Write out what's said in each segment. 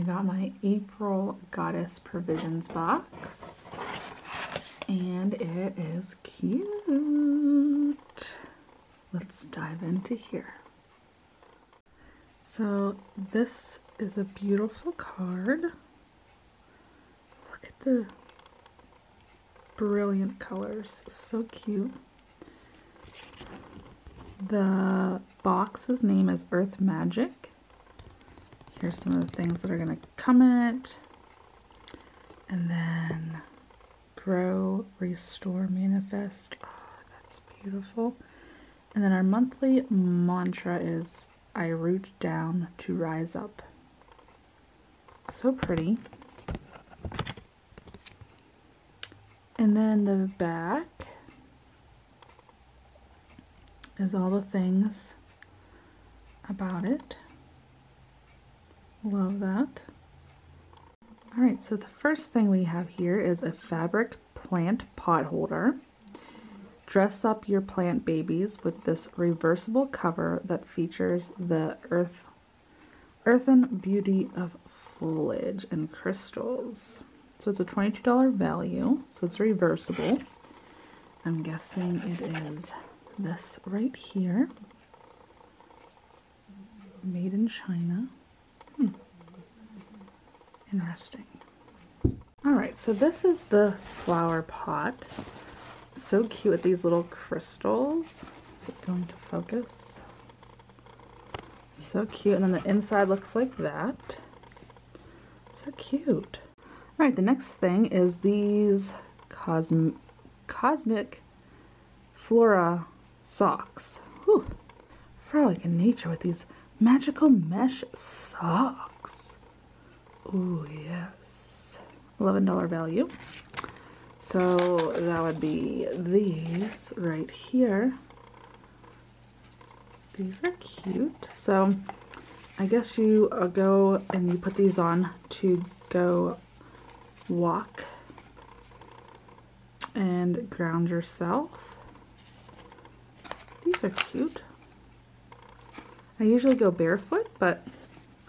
I got my April Goddess Provisions box, and it is cute. Let's dive into here. So this is a beautiful card. Look at the brilliant colors, so cute. The box's name is Earth Magic. Here's some of the things that are going to come in it. And then grow, restore, manifest. Oh, that's beautiful. And then our monthly mantra is I root down to rise up. So pretty. And then the back is all the things about it. Love that. All right, so the first thing we have here is a fabric plant pot holder. Dress up your plant babies with this reversible cover that features the earthen beauty of foliage and crystals. So it's a $22 value, so it's reversible. I'm guessing it is this right here, made in China. Interesting. All right, so this is the flower pot. So cute with these little crystals. Is it going to focus? So cute. And then the inside looks like that. So cute. All right, the next thing is these cosmic flora socks. Whew. Frolic in nature with these magical mesh socks. Oh yes, $11 value. So that would be these right here. These are cute. So I guess you go and you put these on to go walk and ground yourself. These are cute. I usually go barefoot, but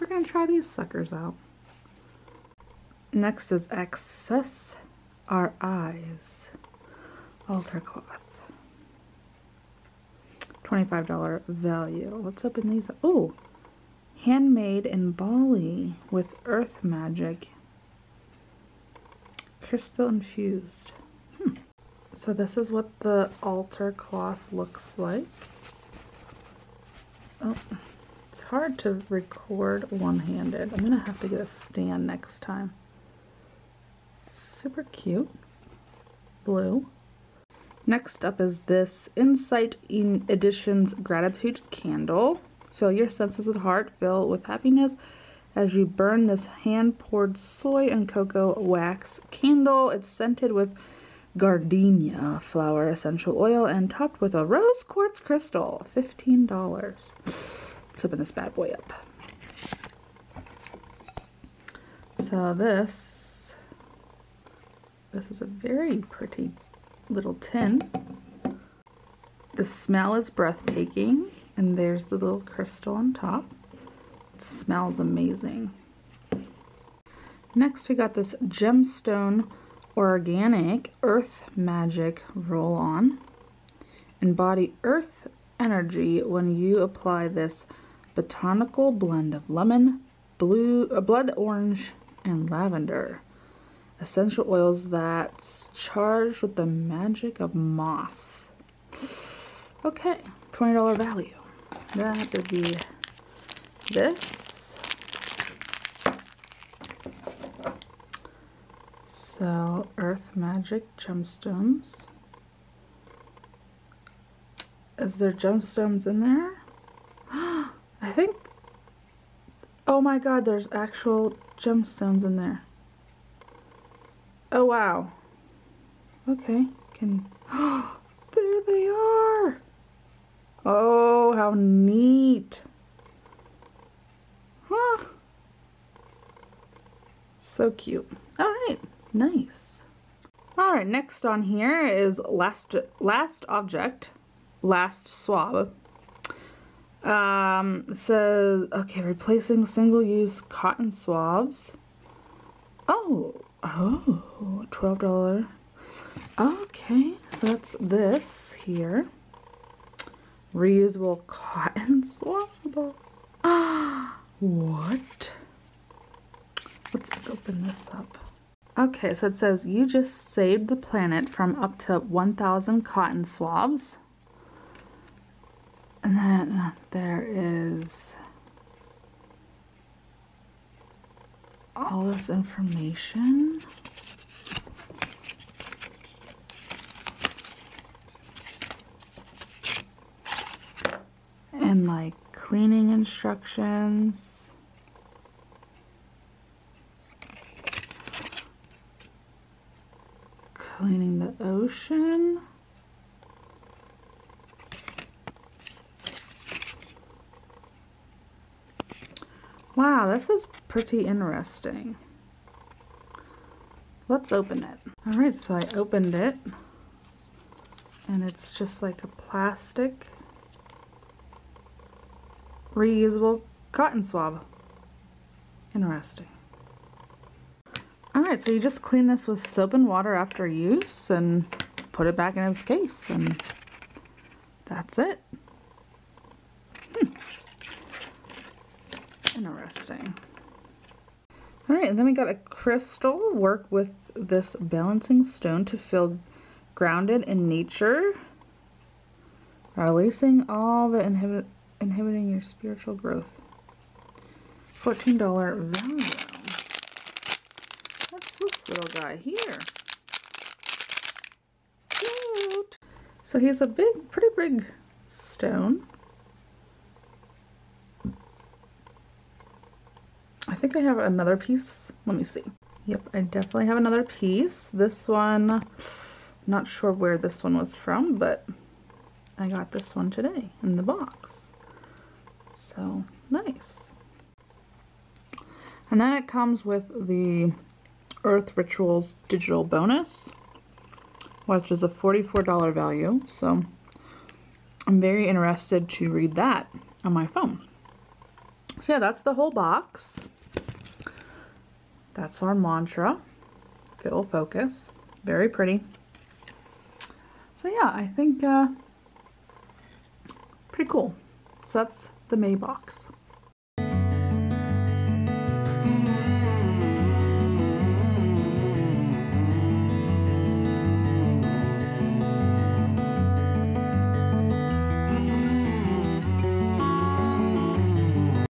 we're going to try these suckers out. Next is Access Our Eyes altar cloth. $25 value. Let's open these up. Oh, handmade in Bali with Earth Magic. Crystal infused. So this is what the altar cloth looks like. Oh, it's hard to record one-handed. I'm going to have to get a stand next time. Super cute. Blue. Next up is this Insight Editions Gratitude Candle. Fill your senses with heart, fill with happiness as you burn this hand-poured soy and cocoa wax candle. It's scented with gardenia flower essential oil and topped with a rose quartz crystal. $15. Let's open this bad boy up. So this is a very pretty little tin. The smell is breathtaking, and there's the little crystal on top. It smells amazing. Next we got this gemstone organic Earth Magic roll-on. Embody earth energy when you apply this botanical blend of lemon, blood orange, and lavender. Essential oils that's charged with the magic of moss. Okay, $20 value. That would be this. So, Earth Magic gemstones. Is there gemstones in there? I think, oh my god, there's actual gemstones in there. Oh wow. Okay, there they are. Oh, how neat. Huh. So cute. All right. Nice. All right, next on here is last object, last swab. It says, okay, replacing single-use cotton swabs. Oh, $12. Okay, so that's this here. Reusable cotton swab. What? Let's open this up. Okay, so it says you just saved the planet from up to 1,000 cotton swabs. And then there is all this information. And like cleaning instructions. Cleaning the ocean. Wow, this is pretty interesting. Let's open it. All right, so I opened it. And it's just like a plastic reusable cotton swab. Interesting. Alright, so you just clean this with soap and water after use and put it back in its case, and that's it. Interesting. Alright, and then we got a crystal. Work with this balancing stone to feel grounded in nature, releasing all the inhibiting your spiritual growth. $14 value. What's this little guy here? Cute. So he's a pretty big stone. I think I have another piece. Let me see. Yep, I definitely have another piece. This one, not sure where this one was from, but I got this one today in the box. So nice. And then it comes with the Earth Rituals Digital Bonus, which is a $44 value. So I'm very interested to read that on my phone. So yeah, that's the whole box. That's our mantra. Feel focus. Very pretty. So yeah, I think pretty cool. So that's the May box.